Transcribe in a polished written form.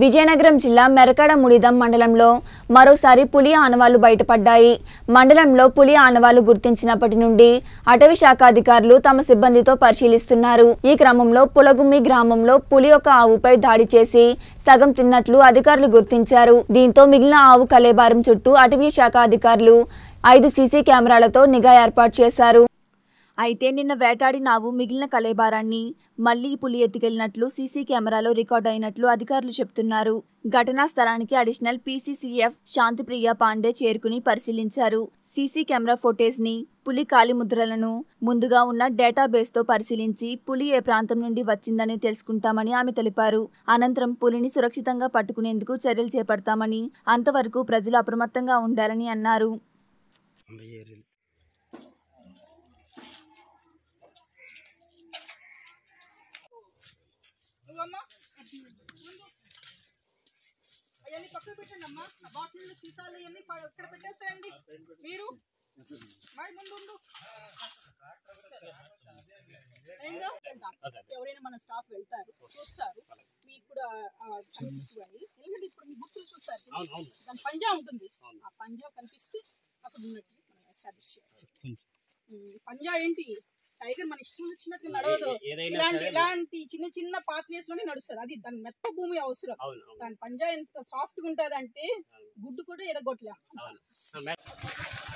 విజయనగరం జిల్లా మెరకముడిదాం మండలంలో మరోసారి పులి ఆనవాళ్లు బయటపడ్డాయి। మండలంలో పులి ఆనవాళ్లు గుర్తించినప్పటి నుండి అటవీ శాఖ అధికారులు తమ సిబ్బందితో పరిశీలిస్తున్నారు। ఈ క్రమంలో పులగుమ్మి గ్రామంలో పులి ఒక ఆవుపై దాడి చేసి సగం తిన్నట్లు అధికారులు గుర్తించారు। దీంతో మిగిలిన ఆవు కలేబారం చుట్టూ అటవీ శాఖ అధికారులు 5 సీసీ కెమెరాలతో నిఘా ఏర్పాటు చేశారు। అయితే నిన్న వేటాడిన ఆవు మిగిలిన కలేబారాన్ని మళ్లీ పులి ఎత్తుకెళ్లినట్లు సీసీ కెమెరాలో రికార్డ్ అయినట్లు అధికారులు చెప్తున్నారు। ఘటనా స్థలానికి అడిషనల్ పీసీసీఎఫ్ శాంతిప్రియ పాండే చేరుకుని పరిశీలించారు। సీసీ కెమెరా ఫుటేజ్ ని పులి కాలిముద్రలను ముందుగా ఉన్న డేటాబేస్ తో పరిశీలించి పులి ఏ ప్రాంతం నుండి వచ్చిందని తెలుసుకుంటామని ఆమె తెలిపారు। అనంతరం పులిని సురక్షితంగా పట్టుకునేందుకు చర్యలు చేపడతామని, అంతవరకు ప్రజలు అప్రమత్తంగా ఉండాలని అన్నారు। అవన్నీ పక్కకు పెట్టండి అమ్మా। ఆ బాటిల్ లో సీసాలు అవన్నీ ఇక్కడ పెట్టేసేయండి। మీరు మరి ముందు ఎవరైనా మన స్టాఫ్ వెళ్తారు, చూస్తారు, మీకు కూడా అనిపిస్తుంది। ఎందుకంటే ఇప్పుడు మీ గుర్తులు చూస్తారు, దాని పంజా ఉంటుంది, ఆ పంజా కనిపిస్తే అక్కడ ఉన్నట్టు మనం ఎస్టాబ్లిష్ చేయాలి। పంజా ఏంటి, టైగర్ మన ఇష్టం వచ్చినట్టు నడవదు, ఇలాంటి చిన్న చిన్న పాత్వేస్ లోనే నడుస్తారు। అది దాని మెత్త భూమి అవసరం। దాని పంజా ఎంత సాఫ్ట్ గా ఉంటది అంటే గుడ్డు కూడా ఎరగొట్టలేము।